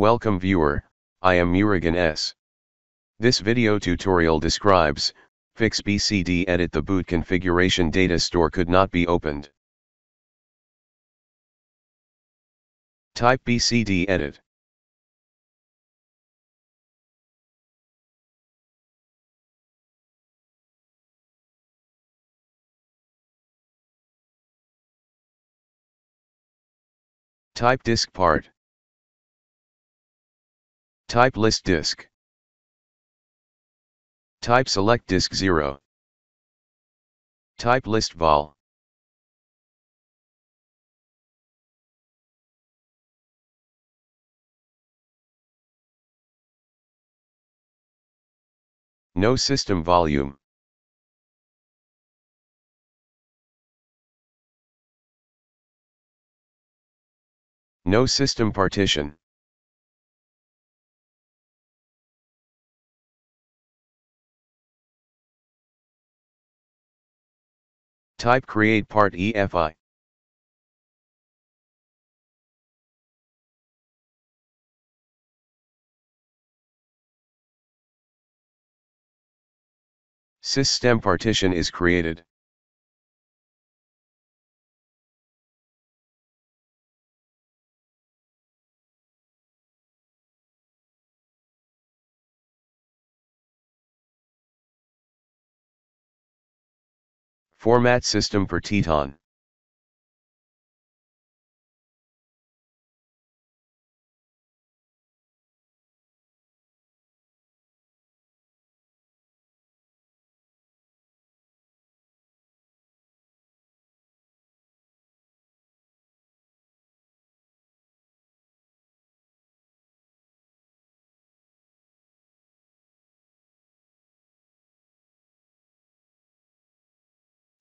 Welcome viewer, I am Murigan S. This video tutorial describes, fix BCDEdit the boot configuration data store could not be opened. Type BCDEdit. Type Diskpart. Type list disk. Type select disk 0. Type list vol. No system volume. No system partition. Type create part EFI. System partition is created. Format system per Teton.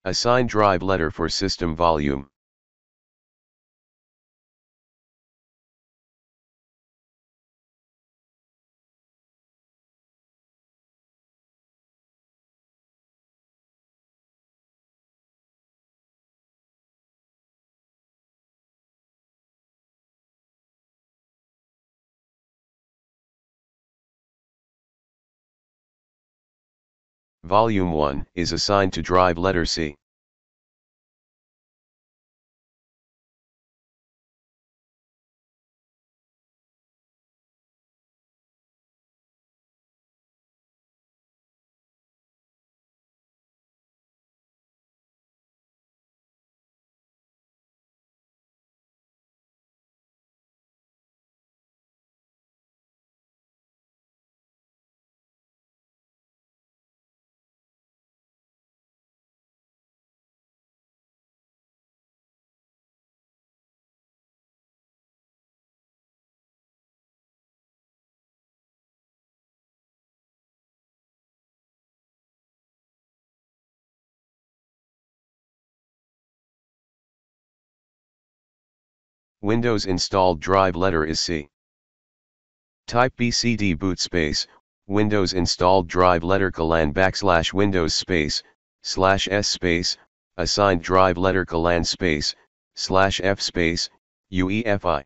Assign drive letter for system volume. Volume 1 is assigned to drive letter C. Windows installed drive letter is C. Type bcdboot space, Windows installed drive letter colon backslash Windows space, slash S space, assigned drive letter colon space, slash F space, UEFI.